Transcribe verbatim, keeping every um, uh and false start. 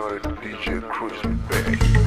known as D J Cruiser.